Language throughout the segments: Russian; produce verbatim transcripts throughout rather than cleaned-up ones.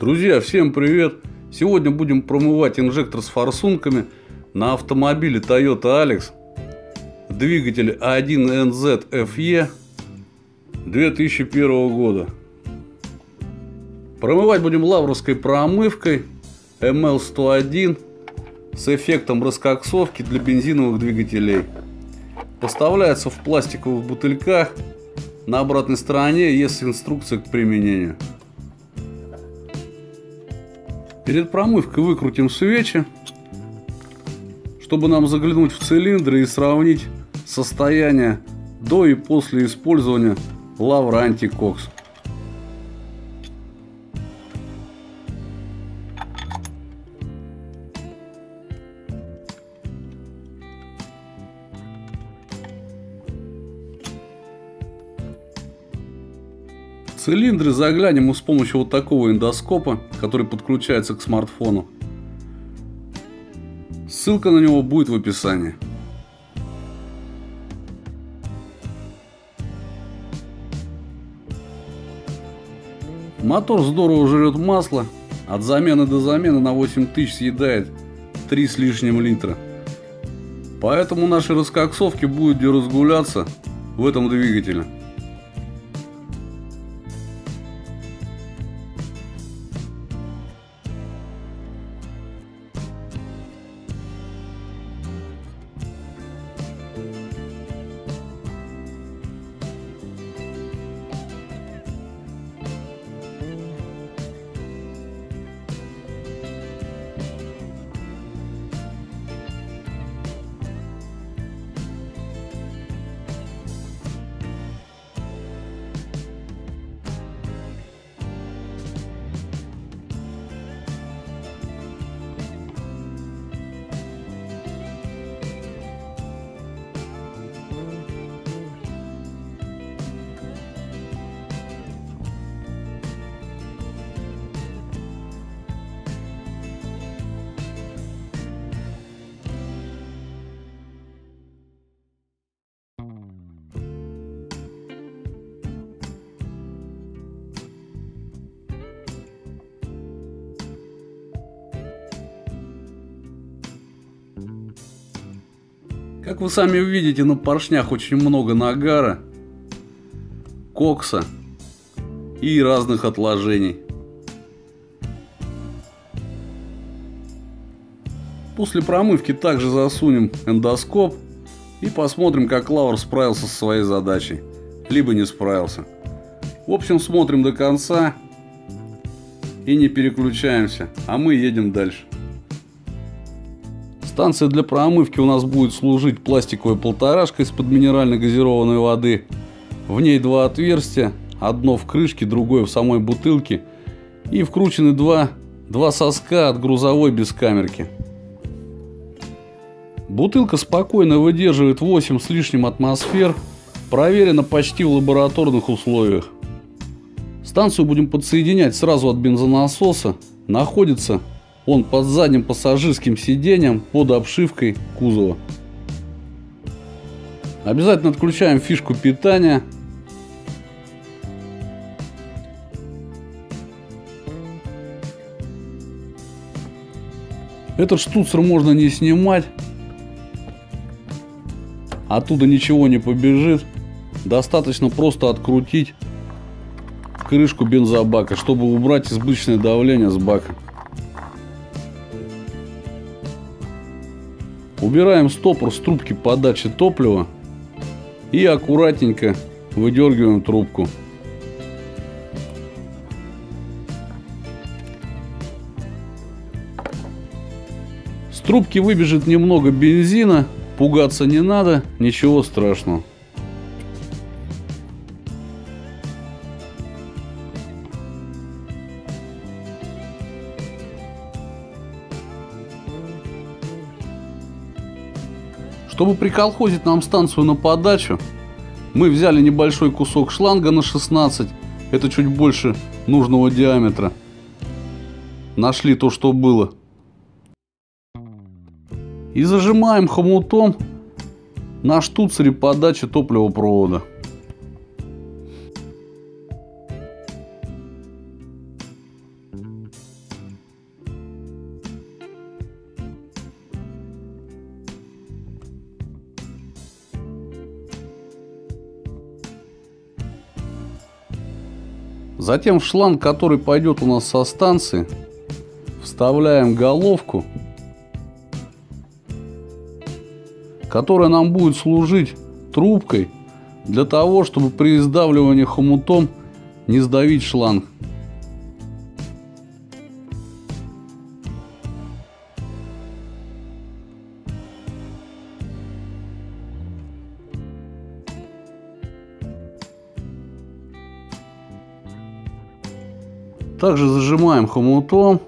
Друзья, всем привет! Сегодня будем промывать инжектор с форсунками на автомобиле Toyota Allex. Двигатель один Эн Зет Эф И две тысячи первого года. Промывать будем лавровской промывкой эм эл сто один с эффектом раскоксовки для бензиновых двигателей. Поставляется в пластиковых бутыльках. На обратной стороне есть инструкция к применению. Перед промывкой выкрутим свечи, чтобы нам заглянуть в цилиндры и сравнить состояние до и после использования лавра антикокс. В цилиндры заглянем мы с помощью вот такого эндоскопа, который подключается к смартфону. Ссылка на него будет в описании. Мотор здорово жрет масло. От замены до замены на восемь тысяч съедает три с лишним литра. Поэтому наши раскоксовки будут где разгуляться в этом двигателе. Как вы сами видите, на поршнях очень много нагара, кокса и разных отложений. После промывки также засунем эндоскоп и посмотрим, как лавр справился со своей задачей, либо не справился. В общем, смотрим до конца и не переключаемся, а мы едем дальше. Станция для промывки у нас будет служить пластиковой полторашкой из-под минерально газированной воды. В ней два отверстия, одно в крышке, другое в самой бутылке. И вкручены два, два соска от грузовой бескамерки. Бутылка спокойно выдерживает восемь с лишним атмосфер. Проверено почти в лабораторных условиях. Станцию будем подсоединять сразу от бензонасоса. Находится он под задним пассажирским сиденьем под обшивкой кузова. Обязательно отключаем фишку питания. Этот штуцер можно не снимать. Оттуда ничего не побежит. Достаточно просто открутить крышку бензобака, чтобы убрать избыточное давление с бака. Убираем стопор с трубки подачи топлива и аккуратненько выдергиваем трубку. С трубки выбежит немного бензина, пугаться не надо, ничего страшного. Чтобы приколхозить нам станцию на подачу, мы взяли небольшой кусок шланга на шестнадцать, это чуть больше нужного диаметра. Нашли то, что было. И зажимаем хомутом на штуцере подачи топливопровода. Затем в шланг, который пойдет у нас со станции, вставляем головку, которая нам будет служить трубкой для того, чтобы при сдавливании хомутом не сдавить шланг. Также зажимаем хомутом.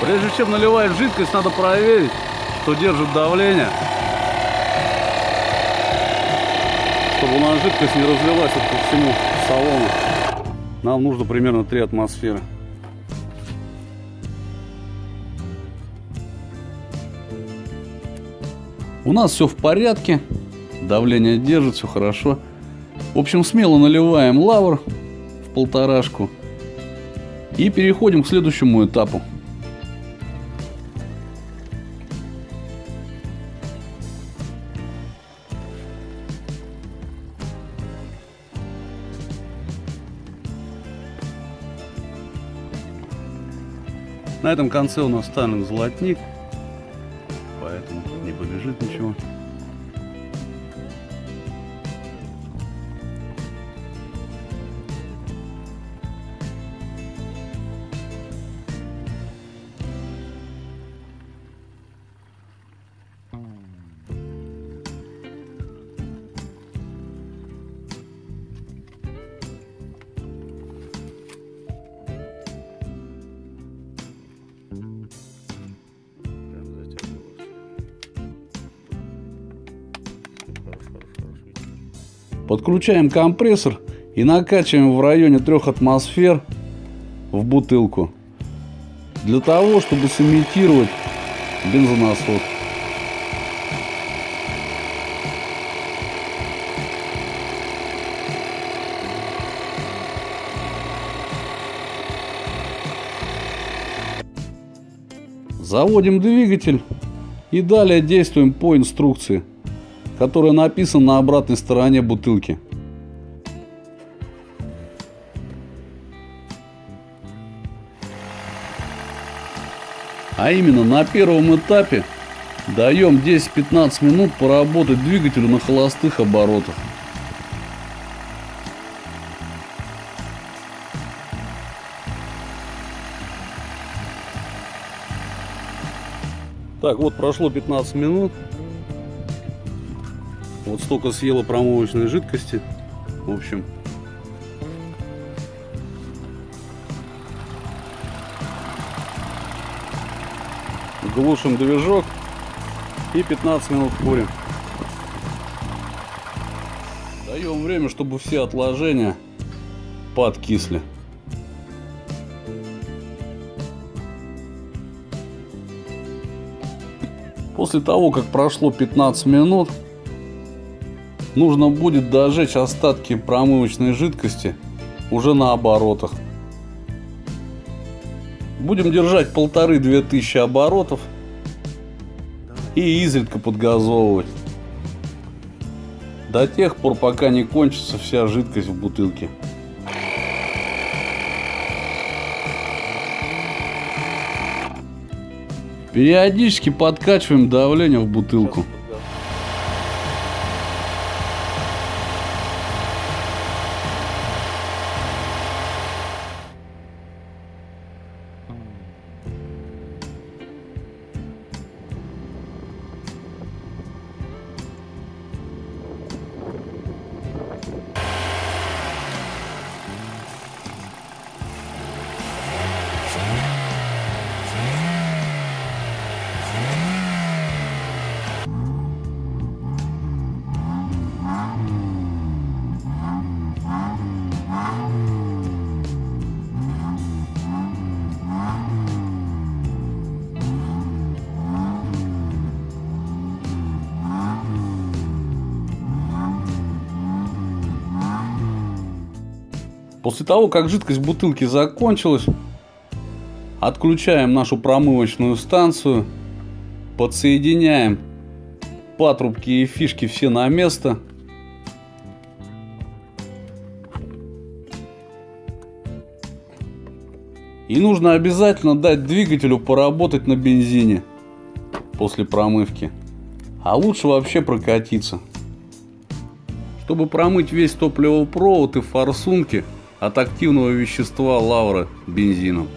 Прежде чем наливать жидкость, надо проверить, что держит давление, чтобы у нас жидкость не разлилась по всему салону. Нам нужно примерно три атмосферы. У нас все в порядке, давление держит, все хорошо. В общем, смело наливаем лавр в полторашку и переходим к следующему этапу. На этом конце у нас станет золотник, поэтому не побежит ничего. Подключаем компрессор и накачиваем в районе трёх атмосфер в бутылку для того, чтобы сымитировать бензонасос. Заводим двигатель и далее действуем по инструкции, которая написана на обратной стороне бутылки. А именно, на первом этапе даем десять-пятнадцать минут поработать двигателю на холостых оборотах. Так, вот прошло пятнадцать минут. Вот столько съела промывочной жидкости. В общем, глушим движок и пятнадцать минут курим. Даем время, чтобы все отложения подкисли. После того, как прошло пятнадцать минут, нужно будет дожечь остатки промывочной жидкости уже на оборотах. Будем держать полторы-две тысячи оборотов и изредка подгазовывать до тех пор, пока не кончится вся жидкость в бутылке. Периодически подкачиваем давление в бутылку. После того, как жидкость в бутылке закончилась, отключаем нашу промывочную станцию, подсоединяем патрубки и фишки все на место. И нужно обязательно дать двигателю поработать на бензине после промывки, а лучше вообще прокатиться. Чтобы промыть весь топливопровод и форсунки от активного вещества лавра бензином.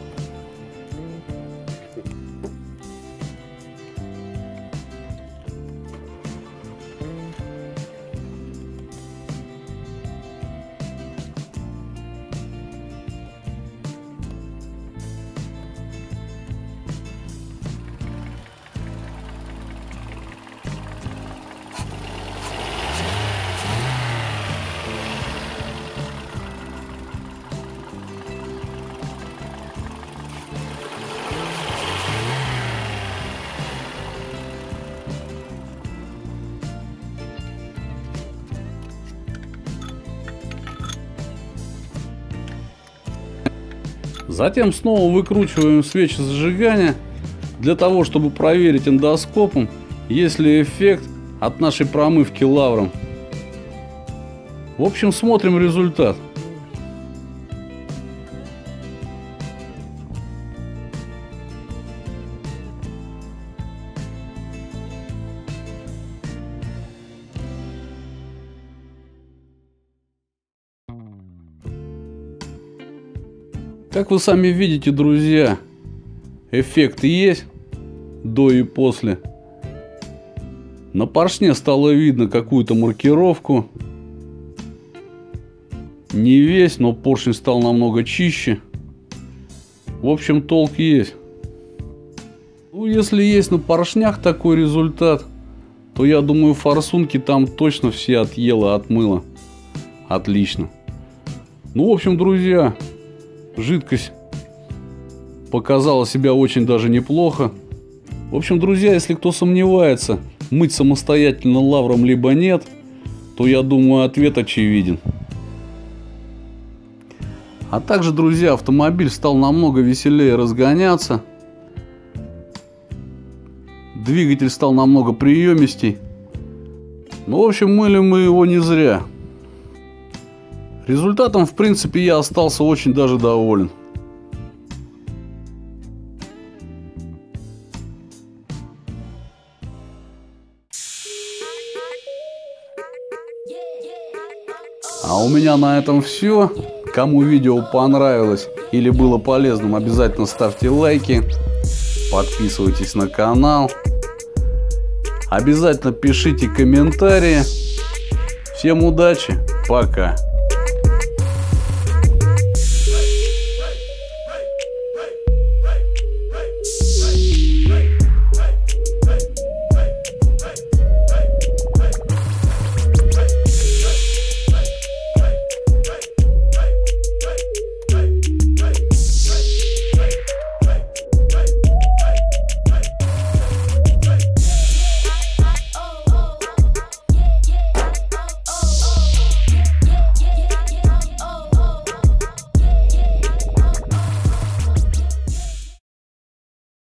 Затем снова выкручиваем свечи зажигания для того, чтобы проверить эндоскопом, есть ли эффект от нашей промывки лавром. В общем, смотрим результат. Как вы сами видите, друзья, эффект есть до и после. На поршне стало видно какую-то маркировку. Не весь, но поршень стал намного чище. В общем, толк есть. Ну, если есть на поршнях такой результат, то я думаю, форсунки там точно все отъела, отмыла. Отлично. Ну, в общем, друзья, жидкость показала себя очень даже неплохо. В общем, друзья, если кто сомневается, мыть самостоятельно лавром либо нет, то я думаю, ответ очевиден. А также, друзья, автомобиль стал намного веселее разгоняться. Двигатель стал намного приемистей. Ну, в общем, мыли мы его не зря. Результатом, в принципе, я остался очень даже доволен. А у меня на этом все. Кому видео понравилось или было полезным, обязательно ставьте лайки. Подписывайтесь на канал. Обязательно пишите комментарии. Всем удачи. Пока.